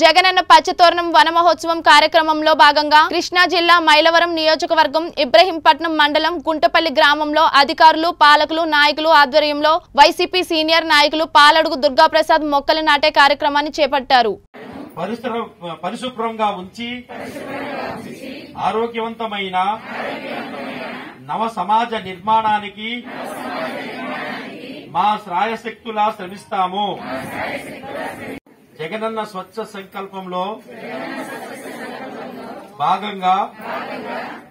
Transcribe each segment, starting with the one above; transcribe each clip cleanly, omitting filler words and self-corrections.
జగనన్న పచ్చతోరణం వనమహోత్సవం కార్యక్రమంలో భాగంగా కృష్ణా జిల్లా మైలవరం నియోజకవర్గం ఇబ్రాహీంపట్నం మండలం గుంటపల్లి గ్రామంలో అధికారులు పాలకులు నాయకులు ఆధ్వర్యంలో వైసీపీ సీనియర్ నాయకులు పాలడుగు దుర్గా ప్రసాద్ మొక్కలు నాటే కార్యక్రమాన్ని చేపట్టారు. పరిశుభ్రంగా ఉంచి ఆరోగ్యవంతమైన నవ సమాజ నిర్మాణానికి మా శ్రాయశక్తులా శ్రమిస్తాము. జగనన్న స్వచ్ఛ సంకల్పంలో భాగంగా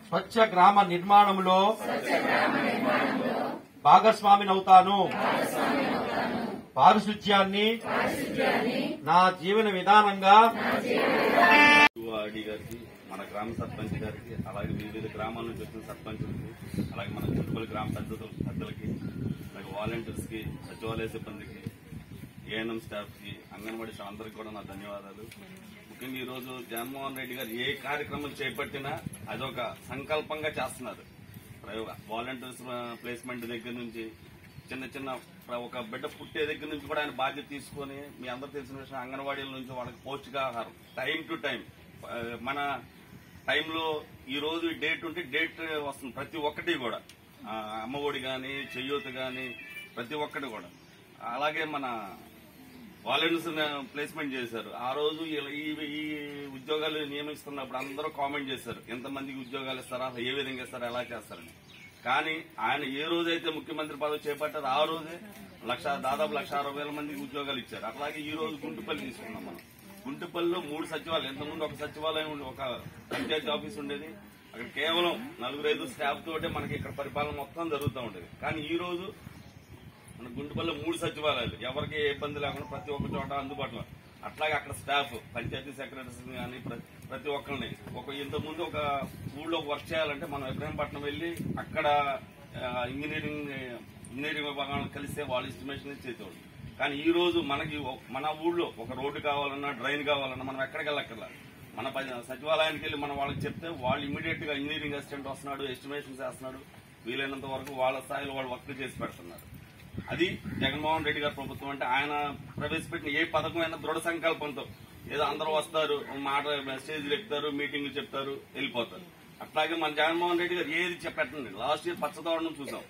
స్వచ్ఛ గ్రామ నిర్మాణంలో భాగస్వామినవుతాను. పారిశుధ్యాన్ని నా జీవన విధానంగా మన గ్రామ సర్పంచ్ గారికి, అలాగే వివిధ గ్రామాల నుంచి వచ్చిన సర్పంచులకు, అలాగే మన గుంటపల్లి గ్రామ పెద్దలకి, అలాగే వాలంటీర్స్ కి, సచివాలయ సిబ్బందికి, ఏఎన్ఎం స్టాఫ్ కి, అంగన్వాడీ అందరికీ కూడా నా ధన్యవాదాలు. ముఖ్యంగా ఈ రోజు జగన్మోహన్ రెడ్డి గారు ఏ కార్యక్రమం చేపట్టినా అదొక సంకల్పంగా చేస్తున్నారు. వాలంటీర్స్ ప్లేస్మెంట్ దగ్గర నుంచి, చిన్న చిన్న ఒక బిడ్డ పుట్టే దగ్గర నుంచి కూడా ఆయన బాధ్యత తీసుకుని, మీ అందరూ తెలిసిన విషయం, అంగన్వాడీల నుంచి వాళ్ళకి పౌష్టికాహారం టైం టు టైం, మన టైంలో ఈ రోజు డేట్ ఉంటే డేట్ వస్తుంది. ప్రతి ఒక్కటి కూడా అమ్మఒడి కానీ, చెయ్యూత కానీ, ప్రతి ఒక్కటి కూడా. అలాగే మన వాలంటీర్స్ ప్లేస్మెంట్ చేశారు. ఆ రోజు ఈ ఉద్యోగాలు నియమిస్తున్నప్పుడు అందరూ కామెంట్ చేశారు, ఎంతమందికి ఉద్యోగాలు ఇస్తారా, ఏ విధంగా ఇస్తారా, ఎలా చేస్తారని. కానీ ఆయన ఏ రోజైతే ముఖ్యమంత్రి పదవి చేపట్టారు ఆ రోజే దాదాపు 1,60,000 మందికి ఉద్యోగాలు ఇచ్చారు. అలాగే ఈ రోజు గుంటుపల్లి తీసుకున్నాం. మనం గుంటుపల్లిలో 3 సచివాలయం, ఇంతకుముందు ఒక సచివాలయం, ఒక పంచాయతీ ఆఫీస్ ఉండేది. అక్కడ కేవలం 4-5 స్టాఫ్ తోటే మనకి ఇక్కడ పరిపాలన మొత్తం జరుగుతూ ఉండేది. కానీ ఈ రోజు మన గుంటుపల్లిలో 3 సచివాలయాలు, ఎవరికి ఏ ఇబ్బంది లేకుండా ప్రతి ఒక్క చోట అందుబాటులో. అట్లాగే అక్కడ స్టాఫ్, పంచాయతీ సెక్రటరీస్ కానీ ప్రతి ఒక్కరిని, ఇంతకుముందు ఒక ఊళ్ళో వర్క్ చేయాలంటే మనం ఇబ్రాహీంపట్నం వెళ్లి అక్కడ ఇంజనీరింగ్ విభాగాన్ని కలిస్తే వాళ్ళు ఎస్టిమేషన్ చేసేవాళ్ళు. కానీ ఈ రోజు మనకి మన ఊళ్ళో ఒక రోడ్డు కావాలన్నా, డ్రైన్ కావాలన్నా మనం ఎక్కడికి వెళ్ళక్కర్లా. మన సచివాలయానికి వెళ్లి మనం వాళ్ళకి చెప్తే వాళ్ళు ఇమీడియట్ గా ఇంజనీరింగ్ అసిస్టెంట్ వస్తున్నాడు, ఎస్టిమేషన్ చేస్తున్నాడు, వీలైనంత వరకు వాళ్ళ స్థాయిలో వాళ్ళు వర్క్ చేసి పెడుతున్నారు. అది జగన్మోహన్ రెడ్డి గారి ప్రభుత్వం. అంటే ఆయన ప్రవేశపెట్టిన ఏ పథకమైనా దృఢ సంకల్పంతో, ఏదో అందరూ వస్తారు, స్టేజ్లు ఎక్కుతారు, మీటింగ్లు చెప్తారు, వెళ్ళిపోతారు. అట్లాగే మన జగన్మోహన్ రెడ్డి గారు ఏది చెప్పండి. లాస్ట్ ఇయర్ పచ్చతోరణం చూసాం.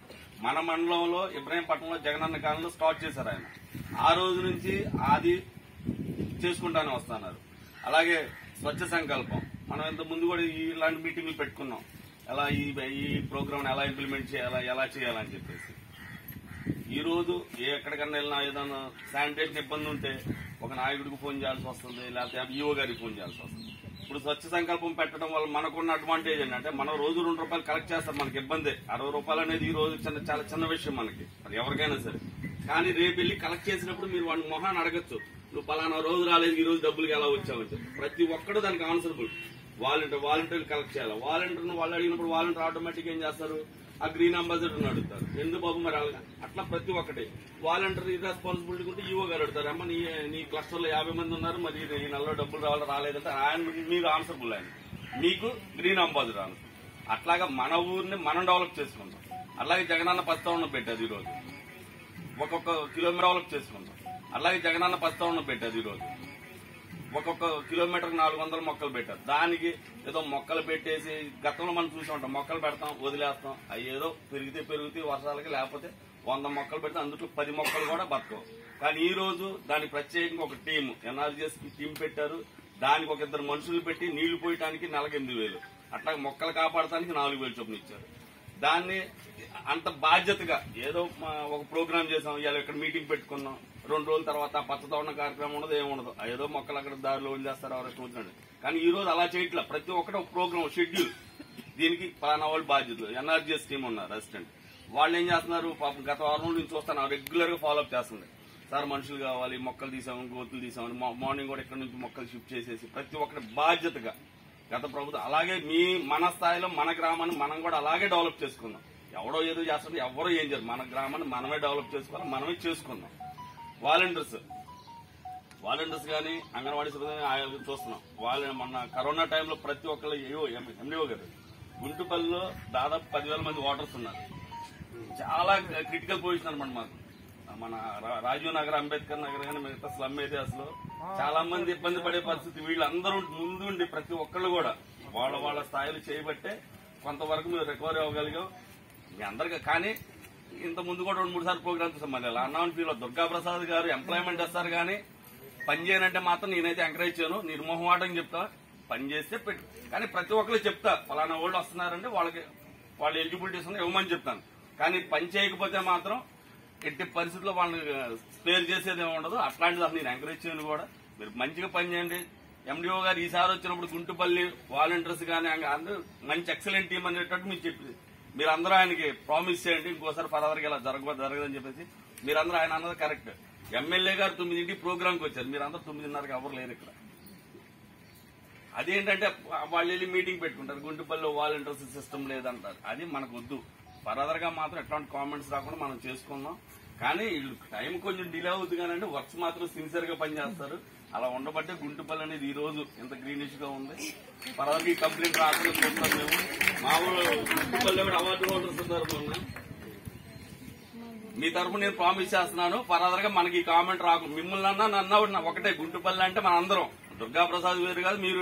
మన మండలంలో ఇబ్రాహీంపట్నంలో జగనన్న కాలంలో స్టార్ట్ చేశారు ఆయన. ఆ రోజు నుంచి అది చేసుకుంటానే వస్తున్నారు. అలాగే స్వచ్ఛ సంకల్పం, మనం ఇంత ముందు కూడా ఇలాంటి మీటింగ్లు పెట్టుకున్నాం, ఎలా ఈ ప్రోగ్రామ్ ఎలా ఇంప్లిమెంట్ చేయాలా, ఎలా చేయాలని చెప్పేసి. ఈ రోజు ఎక్కడికన్నా వెళ్ళినా ఏదైనా శానిటేషన్ ఇబ్బంది ఉంటే ఒక నాయకుడికి ఫోన్ చేయాల్సి వస్తుంది, లేకపోతే ఈఓ గారికి ఫోన్ చేయాల్సి వస్తుంది. ఇప్పుడు స్వచ్ఛ సంకల్పం పెట్టడం వల్ల మనకున్న అడ్వాంటేజ్ ఏంటంటే, మనం రోజు 2 రూపాయలు కలెక్ట్ చేస్తాం, మనకి ఇబ్బంది. 60 రూపాయలు అనేది ఈ రోజు చాలా చిన్న విషయం మనకి, అది ఎవరికైనా సరే. కానీ రేపు వెళ్ళి కలెక్ట్ చేసినప్పుడు మీరు వాడి మొహాన్ని అడగచ్చు, నువ్వు పలానా రోజు రాలేదు, ఈ రోజు డబ్బులకి ఎలా వచ్చావని చెప్పి. ప్రతి ఒక్కడు దానికి ఆన్సరబుల్. వాలంటీర్లు కలెక్ట్ చేయాలి. వాలంటీర్ను వాళ్ళు అడిగినప్పుడు వాలంటీర్ ఆటోమేటిక్ ఏం చేస్తారు, ఆ గ్రీన్ అంబాసిడర్ని అడుగుతారు, ఎందుకు బాబు మరి అలాగా అట్లా. ప్రతి ఒక్కటి వాలంటీర్ రెస్పాన్సిబిలిటీ ఉంటే ఈవో గారు అడుగుతారు, అమ్మ నీ క్లస్టర్లో 50 మంది ఉన్నారు, మరి ఈ నెలలో డబ్బులు రావాలి రాలేదంటే ఆయన మీరు ఆన్సర్బుల్, ఆయన మీకు గ్రీన్ అంబాసిడర్ ఆన్సర్. అట్లాగా మన ఊరిని మనం డెవలప్ చేసుకుంటాం. అలాగే జగనన్న పచ్చావరణ పెట్టారు. ఈ రోజు ఒక్కొక్క కిలోమీటర్ 400 మొక్కలు పెట్టారు. దానికి ఏదో మొక్కలు పెట్టేసి, గతంలో మనం చూసి ఉంటాం, మొక్కలు పెడతాం వదిలేస్తాం, అవి ఏదో పెరిగితే వర్షాలకి, లేకపోతే 100 మొక్కలు పెడితే అందులో 10 మొక్కలు కూడా బతకవు. కానీ ఈ రోజు దానికి ప్రత్యేకంగా ఒక టీం, ఎన్ఆర్జీఎస్ టీం పెట్టారు. దానికి ఒక 2 మనుషులు పెట్టి నీళ్లు పోయడానికి నెలకు 8,000, అట్లా మొక్కలు కాపాడటానికి 4,000 చొప్పున ఇచ్చారు. దాన్ని అంత బాధ్యతగా ఏదో ఒక ప్రోగ్రామ్ చేసాం, ఇవాళ ఇక్కడ మీటింగ్ పెట్టుకున్నాం, 2 రోజుల తర్వాత పచ్చతోరణ కార్యక్రమం ఉండదు, ఏముండదు, ఏదో మొక్కలు అక్కడ దారిలో వదిలేస్తారు ఎవరైనా వచ్చినట్టు. కానీ ఈ రోజు అలా చేయట్లా. ప్రతి ఒక్కటి ఒక ప్రోగ్రామ్ షెడ్యూల్, దీనికి పలానా వాళ్ళు బాధ్యతలు. ఎన్ఆర్జీ టీమ్ ఉన్నారు అసిస్టెంట్, వాళ్ళు ఏం చేస్తున్నారు పాపం, గత 6 రోజుల నుంచి చూస్తాను రెగ్యులర్ గా ఫాలోఅప్ చేస్తుంది. సార్ మనుషులు కావాలి, మొక్కలు తీసామని, గోతులు తీసామని, మార్నింగ్ కూడా ఇక్కడ నుంచి మొక్కలు షిఫ్ట్ చేసేసి ప్రతి ఒక్కటి బాధ్యతగా గత ప్రభుత్వం. అలాగే మన స్థాయిలో మన గ్రామాన్ని మనం కూడా అలాగే డెవలప్ చేసుకుందాం. ఎవడో ఏదో చేస్తుంటే ఎవరో ఏం చేయరు. మన గ్రామాన్ని మనమే డెవలప్ చేసుకోవాలి, మనమే చేసుకుందాం. వాలంటీర్స్ కానీ, అంగన్వాడీ సిబ్బంది చూస్తున్నాం. వాళ్ళు మన కరోనా టైంలో ప్రతి ఒక్కళ్ళు ఎండిఓ గారు, గుంటుపల్లిలో దాదాపు 10,000 మంది ఓటర్స్ ఉన్నారు. చాలా క్రిటికల్ పొజిషన్ అనమాట మాకు. మన రాజీవ్ నగర్, అంబేద్కర్ నగర్ కానీ మిగతా స్లమ్ ఏరియాస్ లో చాలా మంది ఇబ్బంది పడే పరిస్థితి వీళ్ళందరూ ముందుండి ప్రతి ఒక్కళ్ళు కూడా వాళ్ళ వాళ్ళ స్థాయిలో చేయబట్టే కొంతవరకు మేము రికవరీ అవ్వగలిగాం మీ అందరికీ. కానీ ఇంత ముందు కూడా రెండు మూడు సార్లు ప్రోగ్రామ్స్ మళ్ళీ అన్నౌన్ ఫీలో దుర్గా ప్రసాద్ గారు ఎంప్లాయ్మెంట్ వస్తారు కానీ పని చేయనంటే మాత్రం నేనైతే ఎంకరేజ్ చేయను, నిర్మోహమాటం చెప్తా, పని చేస్తే పెట్టు. కానీ ప్రతి ఒక్కరు చెప్తా ఫలానా వాళ్ళు వస్తున్నారంటే వాళ్ళకి వాళ్ళ ఎలిజిబిలిటీస్ ఉన్నాయి ఇవ్వమని చెప్తాను. కానీ పని చేయకపోతే మాత్రం ఎట్టి పరిస్థితుల్లో వాళ్ళని స్పేర్ చేసేది ఏమి ఉండదు. అట్లాంటిది అసలు నేను ఎంకరేజ్ చేయను కూడా. మీరు మంచిగా పని చేయండి. ఎండిఓ గారు ఈసారి వచ్చినప్పుడు గుంటుపల్లి వాలంటీర్స్ కానీ అందరూ మంచి ఎక్సలెంట్ టీం అనేటట్టు మీరు చెప్పింది మీరందరూ ఆయనకి ప్రామిస్ చేయండి. ఇంకోసారి ఫర్దర్గా ఇలా జరగదని చెప్పేసి మీరందరూ ఆయన అన్నది కరెక్ట్. ఎమ్మెల్యే గారు 9 ప్రోగ్రాంకి వచ్చారు, మీరందరూ 9:30కి ఎవరు లేరు ఇక్కడ. అదేంటంటే వాళ్ళు వెళ్ళి మీటింగ్ పెట్టుకుంటారు గుంటుపల్లి వాలంటీర్స్ సిస్టమ్ లేదంటారు, అది మనకు వద్దు. ఫర్దర్గా మాత్రం ఎట్లాంటి కామెంట్స్ రాకుండా మనం చేసుకున్నాం. కానీ వీళ్ళు టైం కొంచెం డిలే అవుతుంది కానీ వర్క్స్ మాత్రం సిన్సియర్గా పనిచేస్తారు. అలా ఉండబట్టే గుంటుపల్లి అనేది ఈ రోజు ఇంత గ్రీనిష్ గా ఉంది. పర్వాలేదు కంప్లైంట్ రాకుండా చూస్తాం మేము. మామూలు గుంటుపల్లి కూడా అవార్డు హోల్డర్ సందర్భంగా మీ తరఫున నేను ప్రామిస్ చేస్తున్నాను ఫర్దర్గా మనకి కామెంట్ రాకుండా మిమ్మల్ని అన్నా నన్నా ఒకటే గుంటుపల్లి అంటే మనందరం దుర్గా ప్రసాద్ వేరు కాదు మీరు